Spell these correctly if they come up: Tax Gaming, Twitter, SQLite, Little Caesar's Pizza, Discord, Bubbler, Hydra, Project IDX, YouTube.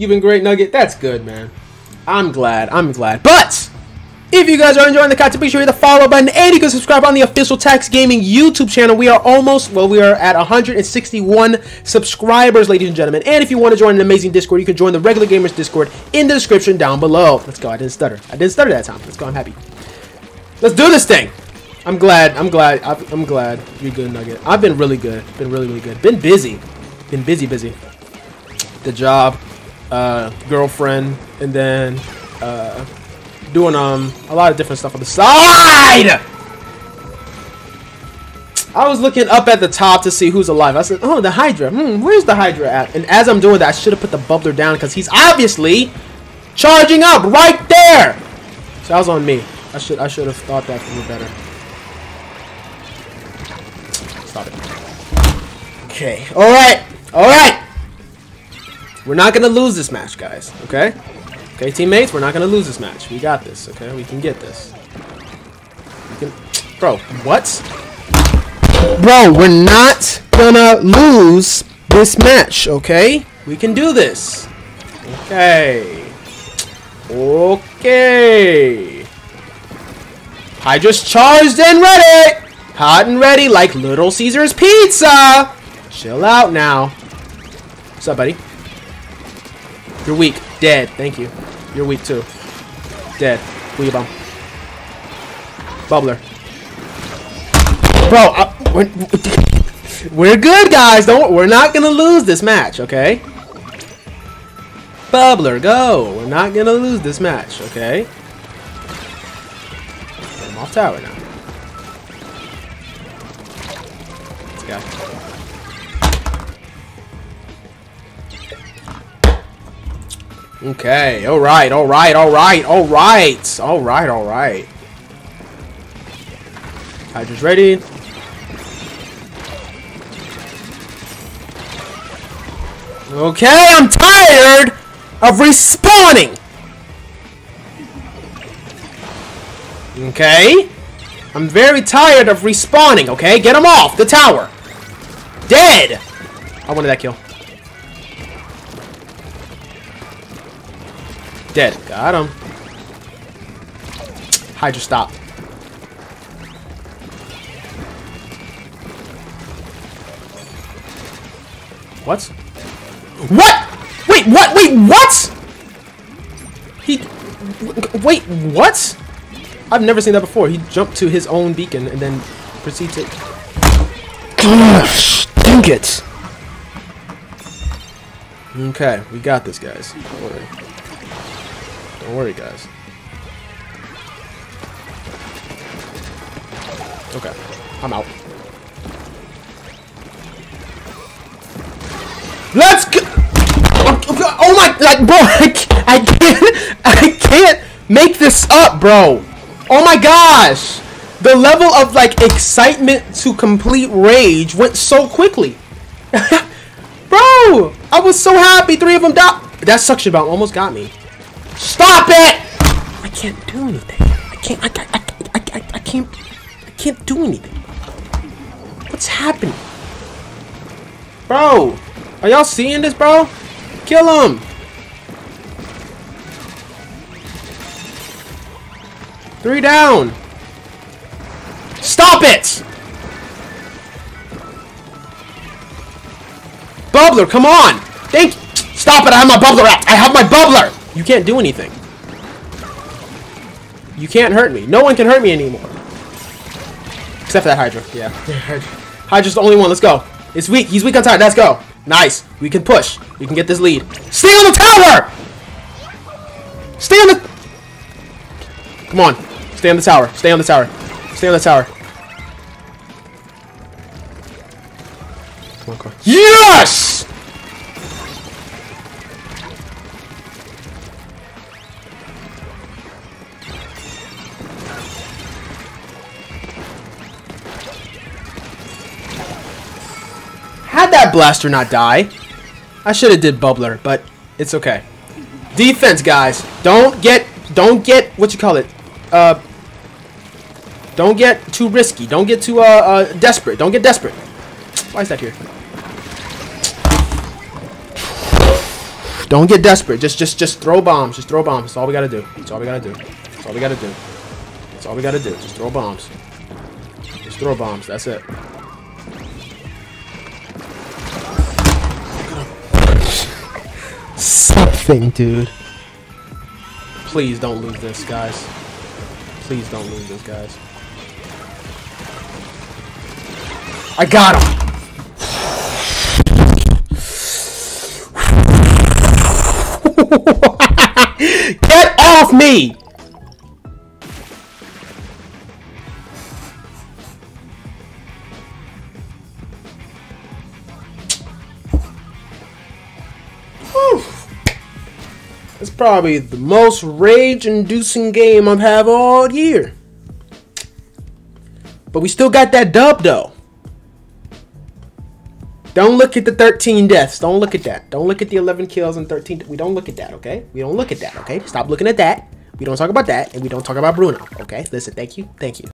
You've been great, Nugget. That's good, man. I'm glad. I'm glad. But if you guys are enjoying the content, be sure to hit the follow button, and you can subscribe on the official Tax Gaming YouTube channel. We are almost, well, we are at 161 subscribers, ladies and gentlemen. And if you want to join an amazing Discord, you can join the Regular Gamers Discord in the description down below. Let's go. I didn't stutter. I didn't stutter that time. Let's go. I'm happy. Let's do this thing. I'm glad. I'm glad. I'm glad you're good, Nugget. I've been really good. Been really, really good. Been busy. Been busy, busy. The job, girlfriend, and then doing a lot of different stuff on the side. I was looking up at the top to see who's alive. I said, oh, the Hydra. Where's the Hydra at? And as I'm doing that, I should have put the Bubbler down because he's obviously charging up right there. So that was on me. I should have thought that through better. Stop it. Okay. All right. All right. We're not gonna lose this match, guys. Okay. Okay, teammates, we're not going to lose this match. We got this, okay? We can get this. We can... Bro, what? Bro, we're not going to lose this match, okay? We can do this. Okay. Okay. I just charged and ready. Hot and ready like Little Caesar's Pizza. Chill out now. What's up, buddy? You're weak. Dead. Thank you. You're weak too. Dead. Weeb bomb. Bubbler. Bro, we're good, guys. Don't. We're not gonna lose this match, okay? Bubbler, go. We're not gonna lose this match, okay? I'm off tower now. Let's go. Okay, alright, alright, alright, alright, alright, alright. Hydra's ready. Okay, I'm tired of respawning. Okay. I'm very tired of respawning, okay? Get him off the tower. Dead. I wanted that kill. Dead. Got him. Hydra stopped. What? What? Wait, what? Wait, what? Wait, what? I've never seen that before. He jumped to his own beacon and then proceeded to... Gosh, dang it. Okay, we got this, guys. Don't worry. Don't worry, guys. Okay, I'm out. Let's go! Oh my, like, bro, I can't make this up, bro. Oh my gosh, the level of like excitement to complete rage went so quickly, bro. I was so happy. Three of them died. That suction bomb almost got me. Stop it! I can't do anything. I can't do anything. What's happening? Bro, are y'all seeing this, bro? Kill him. 3 down. Stop it! Bubbler, come on. Thank you. Stop it, I have my bubbler out. I have my bubbler. You can't do anything. You can't hurt me. No one can hurt me anymore. Except for that Hydra. Yeah. Hydra's the only one. Let's go. It's weak. He's weak on time. Let's go. Nice. We can push. We can get this lead. Stay on the tower! Stay on the... Come on. Stay on the tower. Stay on the tower. Stay on the tower. Come on, come on. Yes! Had that blaster not die, I should have did bubbler, but it's okay. Defense, guys. Don't get what you call it. Don't get too risky. Don't get too desperate. Don't get desperate. Why is that here? Don't get desperate. Just throw bombs. Just throw bombs. That's all we gotta do. That's all we gotta do. That's all we gotta do. That's all we gotta do. Just throw bombs. Just throw bombs. That's it. Something, dude. Please don't lose this, guys. Please don't lose this, guys. I got him! Get off me! Whew. It's probably the most rage-inducing game I've had all year. But we still got that dub, though. Don't look at the 13 deaths. Don't look at that. Don't look at the 11 kills and 13. We don't look at that, okay? We don't look at that, okay? Stop looking at that. We don't talk about that, and we don't talk about Bruno, okay? Listen, thank you. Thank you.